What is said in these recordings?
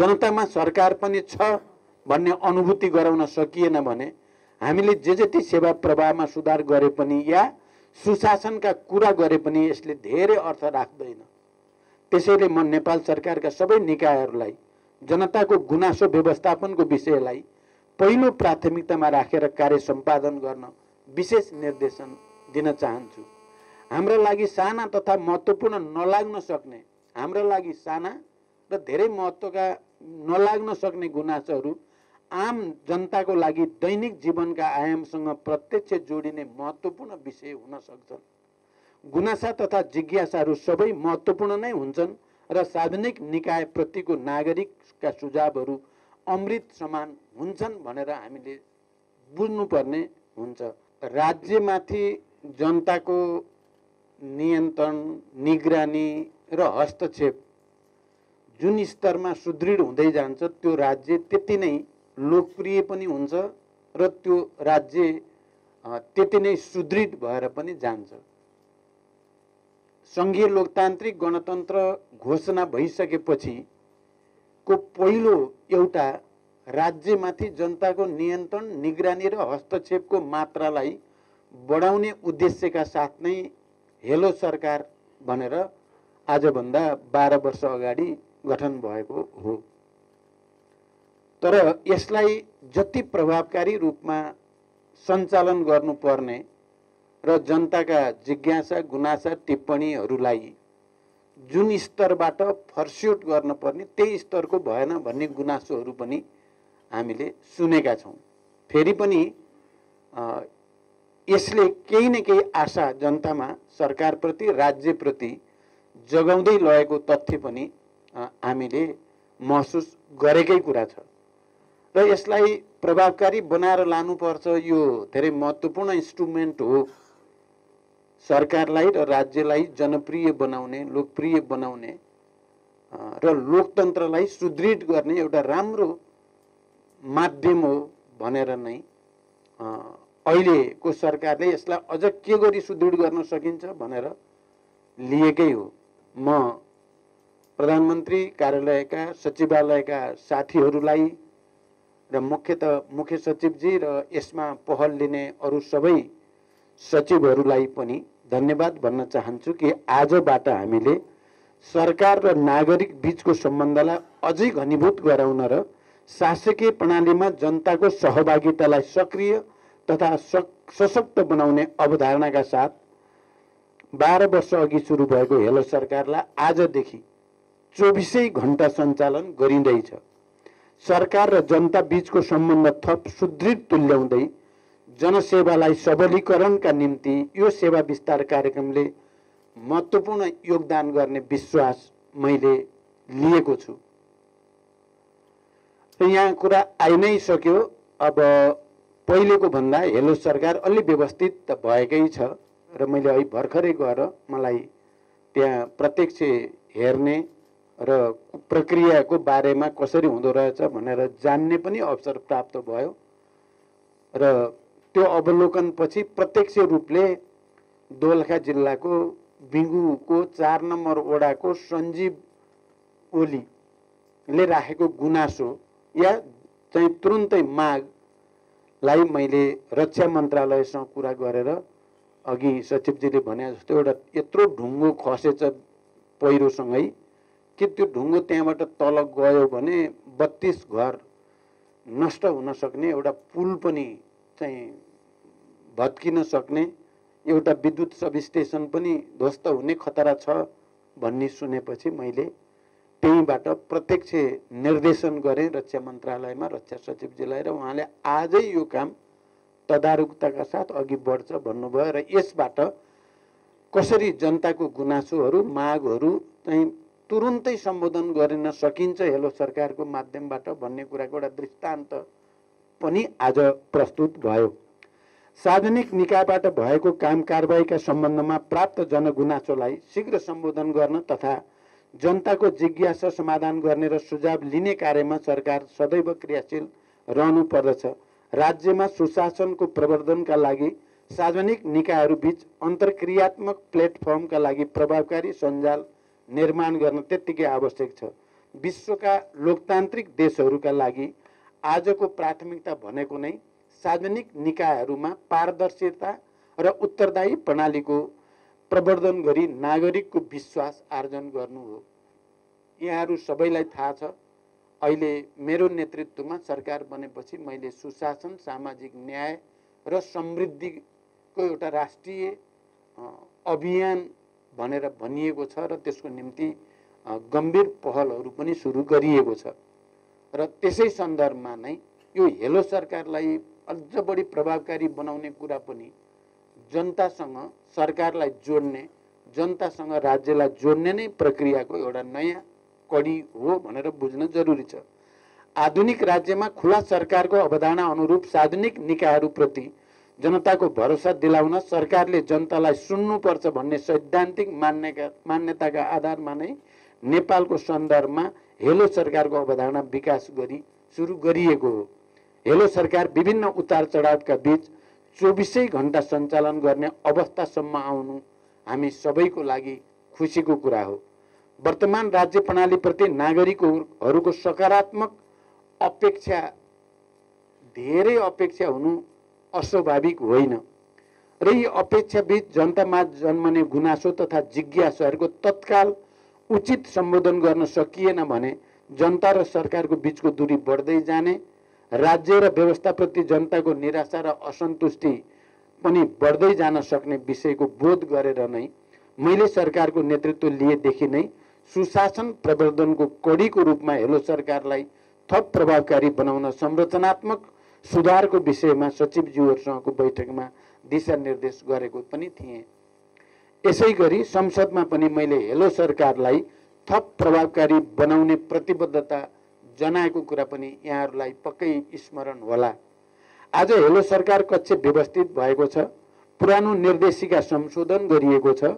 जनतामा सरकार पनि छ भन्ने अनुभूति गराउन सकिएन भने हामीले जे ती सेवा प्रवाहमा सुधार गरे पनि या सुशासनका कुरा गरे पनि यसले धेरै अर्थ राख्दैन। त्यसैले म नेपाल सरकारका सबै निकायहरूलाई जनताको गुनासो व्यवस्थापनको विषयलाई पहिलो प्राथमिकतामा राखेर कार्य सम्पादन गर्न विशेष निर्देशन दिन चाहन्छु। हाम्रा लागि साना तथा महत्त्वपूर्ण नलाग्न सक्ने, हाम्रा लागि साना र धेरै महत्त्वका नलाग्न सक्ने गुनासोहरू आम जनताको लागि दैनिक जीवनका आयामसँग प्रत्यक्ष जोडिने महत्त्वपूर्ण विषय हुन सक्छन्। गुनासा तथा जिज्ञासाहरू सबै महत्त्वपूर्ण नै हुन्छन् र सार्वजनिक निकायप्रतिको नागरिकका सुझावहरू अमृत समान हुन्छन् भनेर हामीले बुझ्नुपर्ने हुन्छ। राज्यमाथि जनताको नियन्त्रण, निगरानी र हस्तक्षेप जुन स्तरमा सुदृढ हुँदै जान्छ त्यो राज्य त्यति नै लोकप्रिय पनि हुन्छ र त्यो राज्य त्यति नै सुदृढ भएर पनि जान्छ। संघीय लोकतान्त्रिक गणतन्त्र घोषणा भइसकेपछि को पहिलो एउटा राज्यमाथि जनताको नियन्त्रण, निगरानी र हस्तक्षेपको मात्रालाई बढाउने उद्देश्यका साथ नै हेलो सरकार भनेर आजभन्दा 12 वर्ष अगाडि गठन भएको हो। तर यसलाई जति प्रभावकारी रूपमा सञ्चालन गर्नुपर्ने र जनताका जिज्ञासा, गुनासा, टिप्पणीहरूलाई जुन स्तरबाट फर्स्युट गर्नुपर्ने त्यही स्तरको भएन भन्ने गुनासोहरू पनि हामीले सुनेका छौँ। फेरि पनि यसले केही न केही आशा जनतामा सरकारप्रति, राज्यप्रति जगाउँदै लगेको तथ्य पनि हामीले महसुस गरेकै कुरा छ र यसलाई प्रभावकारी बनाएर लानुपर्छ। यो धेरै महत्त्वपूर्ण इन्स्ट्रुमेन्ट हो सरकारलाई र राज्यलाई जनप्रिय बनाउने, लोकप्रिय बनाउने र लोकतन्त्रलाई सुदृढ गर्ने एउटा राम्रो माध्यम हो भनेर नै अहिलेको सरकारले यसलाई अझ के गरी सुदृढ गर्न सकिन्छ भनेर लिएकै हो। म प्रधानमन्त्री कार्यालयका सचिवालयका साथीहरूलाई र मुख्य सचिवजी र यसमा पहल लिने अरू सबै सचिवहरूलाई पनि धन्यवाद भन्न चाहन्छु कि आजबाट हामीले सरकार र नागरिक बीचको सम्बन्धलाई अझै घनीभूत गराउन र शासकीय प्रणालीमा जनताको सहभागितालाई सक्रिय तथा सशक्त बनाउने अवधारणाका साथ 12 वर्ष अघि सुरु भएको हेलो सरकारलाई आजदेखि 24 घण्टा सञ्चालन गरिँदैछ। सरकार र जनता बीचको सम्बन्ध थप सुदृढ तुल्याउँदै जनसेवालाई सबलीकरणका निम्ति यो सेवा विस्तार कार्यक्रमले महत्त्वपूर्ण योगदान गर्ने विश्वास मैले लिएको छु। यहाँ कुरा आइ नै सक्यो। अब पहिलेको भन्दा हेलो सरकार अलि व्यवस्थित भएकै छ र मैले अहिले भर्खरै गएर मलाई त्यहाँ प्रत्यक्ष हेर्ने र प्रक्रियाको बारेमा कसरी हुँदो रहेछ भनेर जान्ने पनि अवसर प्राप्त भयो र त्यो अवलोकनपछि प्रत्यक्ष रूपले दोलखा जिल्लाको बिगुको 4 नम्बर वडाको सञ्जीव ओलीले राखेको गुनासो या चाहिँ तुरुन्तै मागलाई मैले रक्षा मन्त्रालयसँग कुरा गरेर अघि सचिवजीले भने जस्तो एउटा यत्रो ढुङ्गो खसेछ पहिरोसँगै कि त्यो ढुङ्गो त्यहाँबाट तल गयो भने 32 घर नष्ट हुन सक्ने, एउटा पुल पनि चाहिँ भत्किन सक्ने, एउटा विद्युत सबस्टेसन पनि ध्वस्त हुने खतरा छ भन्ने सुनेपछि मैले त्यहीँबाट प्रत्यक्ष निर्देशन गरेँ रक्षा मन्त्रालयमा रक्षा सचिवजीलाई र उहाँले आजै यो काम तदारुकताका साथ अघि बढ्छ भन्नुभयो र यसबाट कसरी जनताको गुनासोहरू, मागहरू चाहिँ तुरुन्तै सम्बोधन गर्न सकिन्छ हेलो सरकारको माध्यमबाट भन्ने कुराको एउटा दृष्टान्त पनि आज प्रस्तुत भयो। सार्वजनिक निकायबाट भएको काम कारबाहीका सम्बन्धमा प्राप्त जनगुनासोलाई शीघ्र सम्बोधन गर्न तथा जनताको जिज्ञासा समाधान गर्ने र सुझाव लिने कार्यमा सरकार सदैव क्रियाशील रहनु पर्दछ। राज्यमा सुशासनको प्रवर्धनका लागि सार्वजनिक निकायहरूबीच अन्तर्क्रियात्मक प्लेटफर्मका लागि प्रभावकारी सञ्जाल निर्माण गर्न त्यत्तिकै आवश्यक छ। विश्वका लोकतान्त्रिक देशहरूका लागि आजको प्राथमिकता भनेको नै सार्वजनिक निकायहरूमा पारदर्शिता र उत्तरदायी प्रणालीको प्रवर्धन गरी नागरिकको विश्वास आर्जन गर्नु हो। यहाँहरू सबैलाई थाहा छ अहिले मेरो नेतृत्वमा सरकार बनेपछि मैले सुशासन, सामाजिक न्याय र समृद्धिको एउटा राष्ट्रिय अभियान भनेर भनिएको छ र त्यसको निम्ति गम्भीर पहलहरू पनि सुरु गरिएको छ र त्यसै सन्दर्भमा नै यो हेलो सरकारलाई अझ बढी प्रभावकारी बनाउने कुरा पनि जनतासँग सरकारलाई जोड्ने, जनतासँग राज्यलाई जोड्ने नै प्रक्रियाको एउटा नयाँ कडी हो भनेर बुझ्न जरुरी छ। आधुनिक राज्यमा खुला सरकारको अवधारणा अनुरूप सार्वजनिक निकायहरूप्रति जनताको भरोसा दिलाउन सरकारले जनतालाई सुन्नुपर्छ भन्ने सैद्धान्तिक मान्यताका आधारमा नै नेपालको सन्दर्भमा हेलो सरकारको अवधारणा विकास गरी सुरु गरिएको हो। हेलो सरकार विभिन्न उतार चढावका बीच 24 घण्टा सञ्चालन गर्ने अवस्थासम्म आउनु हामी सबैको लागि खुसीको कुरा हो। वर्तमान राज्य प्रणालीप्रति नागरिकहरूको सकारात्मक अपेक्षा, धेरै अपेक्षा हुनु अस्वाभाविक होइन र यी अपेक्षाबीच जनतामा जन्मने गुनासो तथा जिज्ञासाहरूको तत्काल उचित सम्बोधन गर्न सकिएन भने जनता र सरकारको बीचको दूरी बढ्दै जाने, राज्य र व्यवस्थाप्रति जनताको निराशा र असन्तुष्टि पनि बढ्दै जान सक्ने विषयको बोध गरेर नै मैले सरकारको नेतृत्व लिएदेखि नै सुशासन प्रवर्धनको कडीको रूपमा हेलो सरकारलाई थप प्रभावकारी बनाउन संरचनात्मक सुधारको विषयमा सचिवज्यूहरूसँगको बैठकमा दिशानिर्देश गरेको पनि थिएँ। यसै गरी संसदमा पनि मैले हेलो सरकारलाई थप प्रभावकारी बनाउने प्रतिबद्धता जनाएको कुरा पनि यहाँहरूलाई पक्कै स्मरण होला। आज हेलो सरकार कक्ष व्यवस्थित भएको छ, पुरानो निर्देशिका संशोधन गरिएको छ,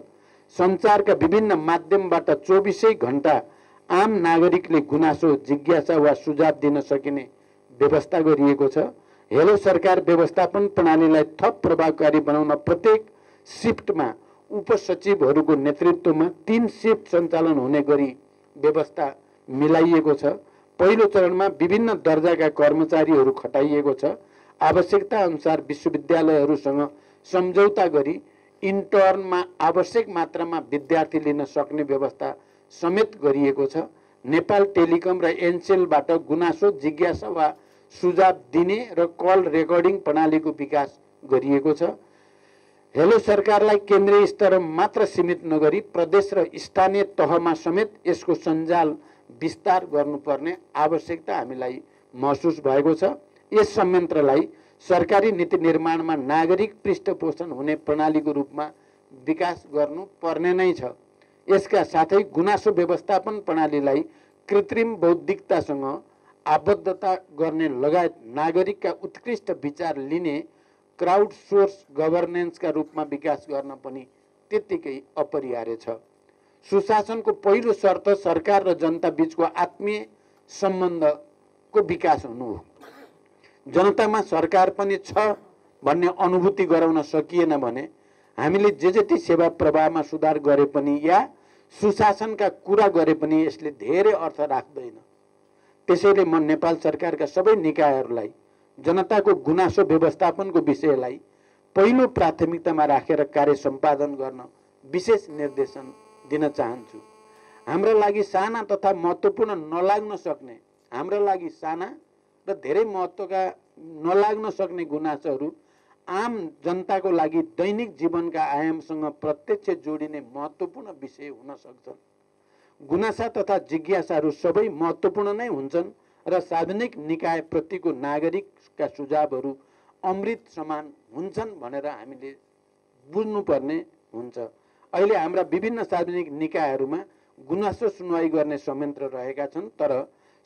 सञ्चारका विभिन्न माध्यमबाट 24 घण्टा आम नागरिकले गुनासो, जिज्ञासा वा सुझाव दिन सकिने व्यवस्था गरिएको छ। हेलो सरकार व्यवस्थापन प्रणालीलाई थप प्रभावकारी बनाउन प्रत्येक शिफ्टमा उपसचिवहरूको नेतृत्वमा 3 शिफ्ट सञ्चालन हुने गरी व्यवस्था मिलाइएको छ। पहिलो चरणमा विभिन्न दर्जाका कर्मचारीहरू खटाइएको छ। आवश्यकता अनुसार विश्वविद्यालयहरूसँग सम्झौता गरी इन्टर्नमा आवश्यक मात्रामा विद्यार्थी लिन सक्ने व्यवस्था समेत गरिएको छ। नेपाल टेलिकम र एनसेलबाट गुनासो, जिज्ञासा वा सुझाव दिने र कल रेकर्डिङ प्रणालीको विकास गरिएको छ। हेलो सरकारलाई केन्द्रीय स्तर मात्र सीमित नगरी प्रदेश र स्थानीय तहमा समेत यसको सञ्जाल विस्तार गर्नुपर्ने आवश्यकता हामीलाई महसुस भएको छ। यस संयन्त्रलाई सरकारी नीति निर्माणमा नागरिक पृष्ठपोषण हुने प्रणालीको रूपमा विकास गर्नुपर्ने नै छ। यसका साथै गुनासो व्यवस्थापन प्रणालीलाई कृत्रिम बौद्धिकतासँग आबद्धता गर्ने लगायत नागरिकका उत्कृष्ट विचार लिने क्राउड सोर्स गभर्नेन्सका रूपमा विकास गर्न पनि त्यतिकै अपरिहार्य छ। सुशासनको पहिलो शर्त सरकार र जनता बीचको आत्मीय सम्बन्धको विकास हुनु हो। जनतामा सरकार पनि छ भन्ने अनुभूति गराउन सकिएन भने हामीले जे जति सेवा प्रवाहमा सुधार गरे पनि या सुशासनका कुरा गरे पनि यसले धेरै अर्थ राख्दैन। त्यसैले म नेपाल सरकारका सबै निकायहरूलाई जनताको गुनासो व्यवस्थापनको विषयलाई पहिलो प्राथमिकतामा राखेर कार्य सम्पादन गर्न विशेष निर्देशन दिन चाहन्छु। हाम्रा लागि साना तथा महत्त्वपूर्ण नलाग्न सक्ने, हाम्रा लागि साना र धेरै महत्त्वका नलाग्न सक्ने गुनासोहरू आम जनताको लागि दैनिक जीवनका आयामसँग प्रत्यक्ष जोडिने महत्त्वपूर्ण विषय हुन सक्छन्। गुनासा तथा जिज्ञासाहरू सबै महत्त्वपूर्ण नै हुन्छन् र सार्वजनिक निकायप्रतिको नागरिकका सुझावहरू अमृत समान हुन्छन् भनेर हामीले बुझ्नुपर्ने हुन्छ। अहिले हाम्रा विभिन्न सार्वजनिक निकायहरूमा गुनासो सुनवाई गर्ने संयन्त्र रहेका छन्, तर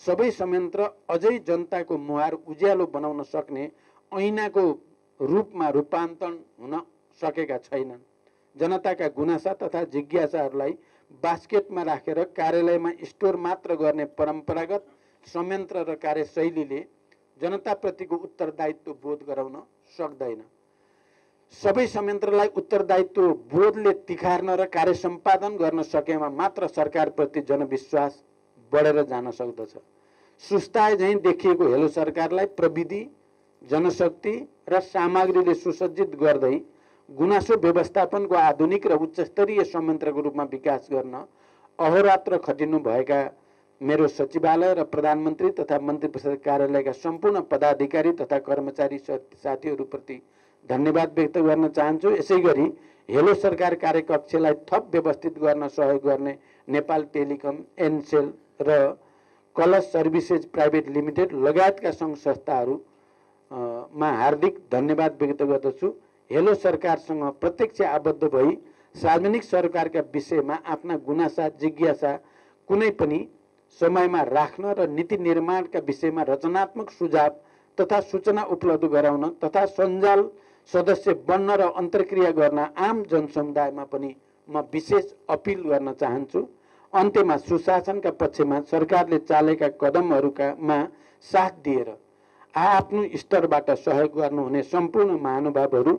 सबै संयन्त्र अझै जनताको मुहार उज्यालो बनाउन सक्ने ऐनाको रूपमा रूपान्तरण हुन सकेका छैनन्। जनताका गुनासा तथा जिज्ञासाहरूलाई बास्केटमा राखेर कार्यालयमा स्टोर मात्र गर्ने परम्परागत संयन्त्र र कार्यशैलीले जनताप्रतिको उत्तरदायित्व बोध गराउन सक्दैन। सबै संयन्त्रलाई उत्तरदायित्व बोधले तिखार्न र कार्य सम्पादन गर्न सकेमा मात्र सरकारप्रति जनविश्वास बढेर जान सक्दछ। सुस्ताए झैं देखिएको हेलो सरकारलाई प्रविधि जनशक्ति र सामग्रीले सुसज्जित गर्दै गुनासो व्यवस्थापनको आधुनिक र उच्चस्तरीय संयन्त्रको रूपमा विकास गर्न अहोरात्र खटिनु भएका मेरो सचिवालय र प्रधानमन्त्री तथा मन्त्री परिषद कार्यालयका सम्पूर्ण पदाधिकारी तथा कर्मचारी साथीहरुप्रति धन्यवाद व्यक्त गर्न चाहन्छु। यसैगरी हेलो सरकार कार्यकक्षलाई थप व्यवस्थित गर्न सहयोग गर्ने नेपाल टेलिकम एनसेल र कलश सर्भिसेज प्राइवेट लिमिटेड लगायतका संघ संस्थाहरुमा हार्दिक धन्यवाद व्यक्त गर्दछु। हेलो सरकारसँग प्रत्यक्ष आबद्ध भई सार्वजनिक सरकारका विषयमा आफ्ना गुनासा जिज्ञासा कुनै पनि समयमा राख्न र नीति निर्माणका विषयमा रचनात्मक सुझाव तथा सूचना उपलब्ध गराउन तथा सञ्जाल सदस्य बन्न र अन्तर्क्रिया गर्न आम जनसमुदायमा पनि म विशेष अपील गर्न चाहन्छु। अन्त्यमा सुशासनका पक्षमा सरकारले चालेका कदमहरुमा साथ दिएर आफ्नो स्तरबाट सहयोग गर्नुहुने सम्पूर्ण महानुभावहरु